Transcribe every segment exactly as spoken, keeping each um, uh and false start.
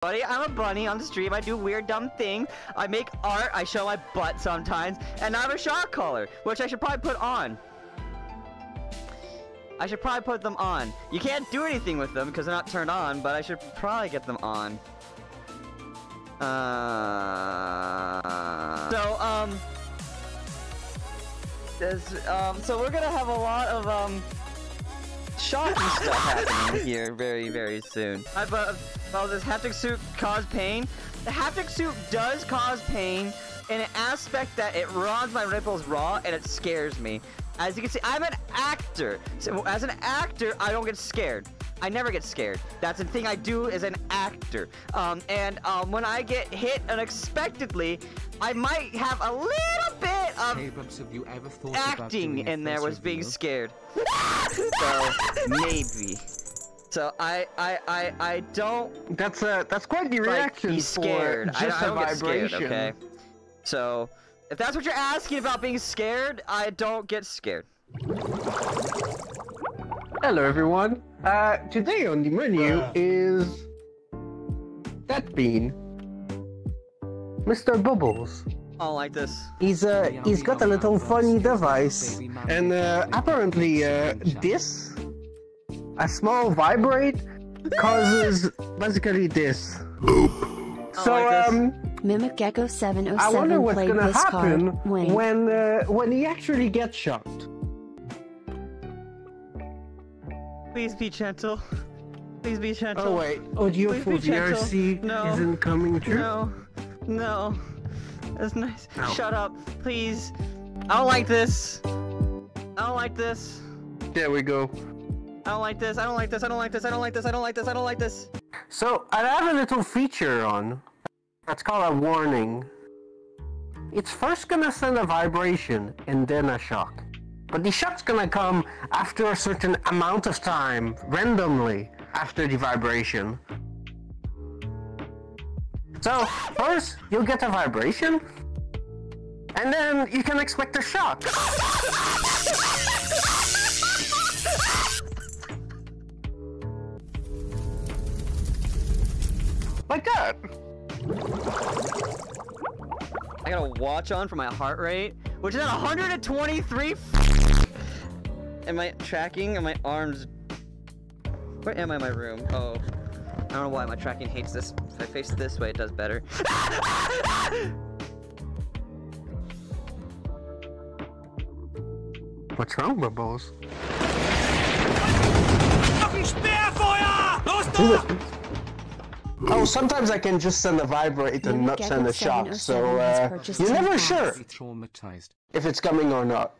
Buddy, I'm a bunny on the stream. I do weird, dumb things. I make art. I show my butt sometimes. And I'm a shock collar, which I should probably put on. I should probably put them on. You can't do anything with them because they're not turned on, but I should probably get them on. Uh... So, um... This, um, so we're gonna have a lot of, um... shocking stuff happening here very, very soon. I, uh, well, does haptic suit cause pain? The haptic suit does cause pain in an aspect that it runs my nipples raw and it scares me. As you can see, I'm an actor. So as an actor, I don't get scared. I never get scared. That's the thing I do as an actor. Um, and um, when I get hit unexpectedly, I might have a little bit of hey, Bubs, have you ever thought acting in there was being scared. So maybe. So I I I I don't. That's a that's quite the reaction. Like, be scared. For just I, I don't a get vibration. Scared. Okay. So if that's what you're asking about being scared, I don't get scared. Hello everyone. Uh, today on the menu uh. is that bean. Mister Bubblez. I don't like this. He's uh, he's got a little funny device, and uh, apparently uh, this, a small vibrate, causes basically this. So um, Mimic Gecko seven oh seven I wonder what's gonna happen when when, uh, when he actually gets shot. Please be gentle. Please be gentle. Oh wait, audio for V R C isn't coming through. No. No, that's nice. Ow. Shut up, please. I don't like this. I don't like this. There we go. I don't like this. I don't like this. I don't like this. I don't like this. I don't like this. I don't like this. So I have a little feature on. That's called a warning. It's first gonna send a vibration and then a shock, but the shock's gonna come after a certain amount of time, randomly after the vibration. So, first, you'll get a vibration, and then you can expect a shock. Like that. I got a watch on for my heart rate, which is at one hundred twenty-three. Am I tracking? Are my arms... Where am I in my room? Oh. I don't know why my tracking hates this. If I face it this way, it does better. What's wrong, Bubblez? Oh, sometimes I can just send a vibrate and not send a shock, so uh, you're never sure if it's coming or not.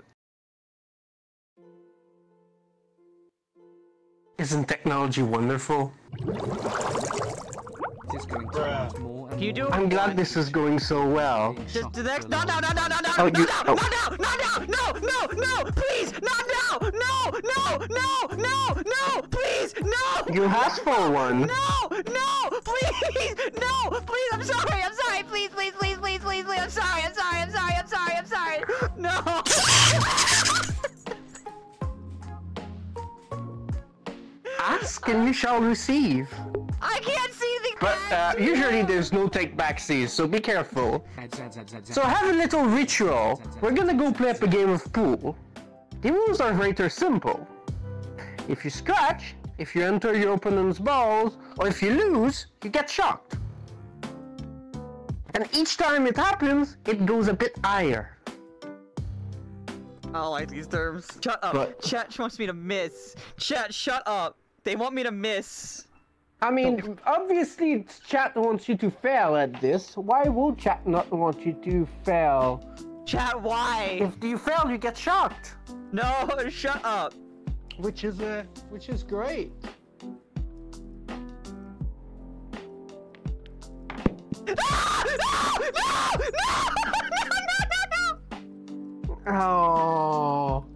Isn't technology wonderful? You do I'm glad this is going so well. Just the next no no no no no no oh, no, you, no, oh. no no no no no no please no no no no no no no please no You asked for one. No no please no please I'm sorry I'm sorry please please please please please please I'm sorry I'm sorry I'm sorry I'm sorry I'm sorry no Ask and you shall receive. I can't see the But uh, usually there's no take backsies, so be careful. So have a little ritual. We're gonna go play up a game of pool. The rules are rather simple. If you scratch, if you enter your opponent's balls, or if you lose, you get shocked. And each time it happens, it goes a bit higher. I don't like these terms. Shut up. But Chat wants me to miss. Chat, shut up. They want me to miss. I mean, Don't. obviously Chat wants you to fail at this. Why would Chat not want you to fail? Chat, why? If you fail, you get shocked. No, shut up. Which is a, uh, which is great. Ah! No! No! No! No! No! No! No! Oh.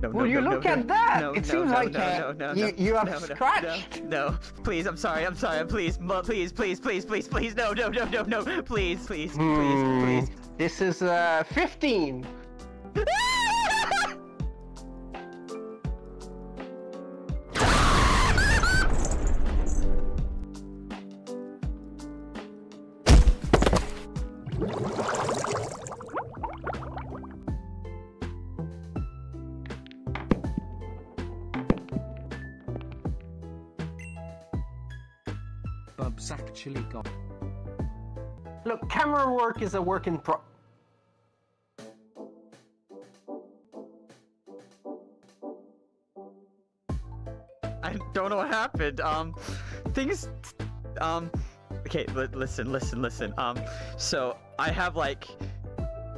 No, Will no, you no, look no, at that? No, it no, seems no, like no, no, no, you, you have no, scratched. No, no, no, please, I'm sorry, I'm sorry, please, please, please, please, please, please, no, no, no, no, no, please, please, hmm. please, please. This is uh, fifteen. Bub's actually got. Look, camera work is a work in pro. I don't know what happened. Um, things. Um, okay, li listen, listen, listen. Um, so I have like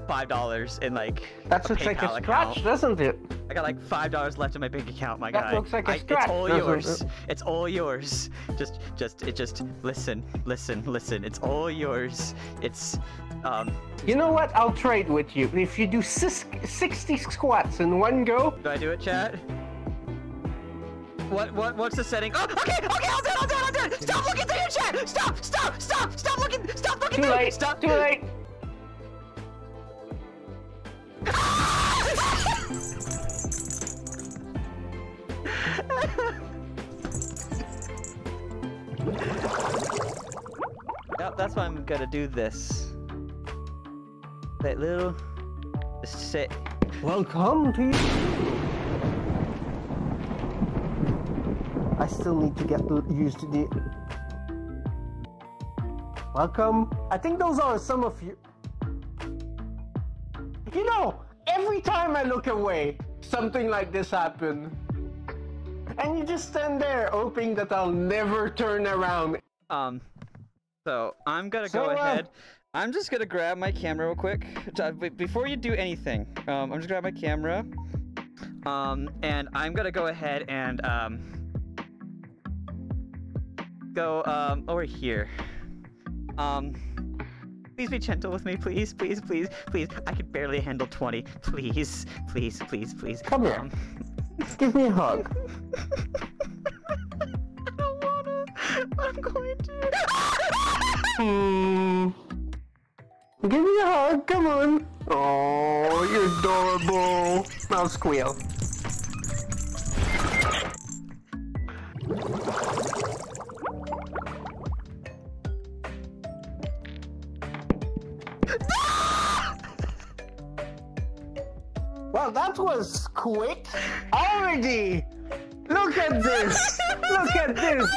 five dollars in like. That looks like a scratch, doesn't it? I got like five dollars left in my bank account, my guy. That looks like a scratch. It's all yours. It's all yours. Just, just, it just. Listen, listen, listen. It's all yours. It's. Um. You know what? I'll trade with you if you do sixty squats in one go. Do I do it, chat? What, what, what's the setting? Oh, okay, okay, I'll do it, I'll do it, I'll do it! Stop looking through your chat! Stop, stop, stop, stop looking, stop looking through! Too late, stop. Too late! Yep, that's why I'm gonna do this. That little... Just sit. Welcome to you! I still need to get used to the... Welcome. I think those are some of you. You know, every time I look away, something like this happened. And you just stand there hoping that I'll never turn around. Um, so I'm gonna so, go uh, ahead. I'm just gonna grab my camera real quick. Before you do anything, um, I'm just gonna grab my camera. Um, and I'm gonna go ahead and, um, go um over here. Um please be gentle with me, please, please, please, please. I can barely handle twenty. Please, please, please, please. Come um, here. Give me a hug. I don't wanna. I'm going to. mm. Give me a hug, come on. Oh, you're adorable. Now squeal. Well, that was quick. Already! Look at this! Look at this!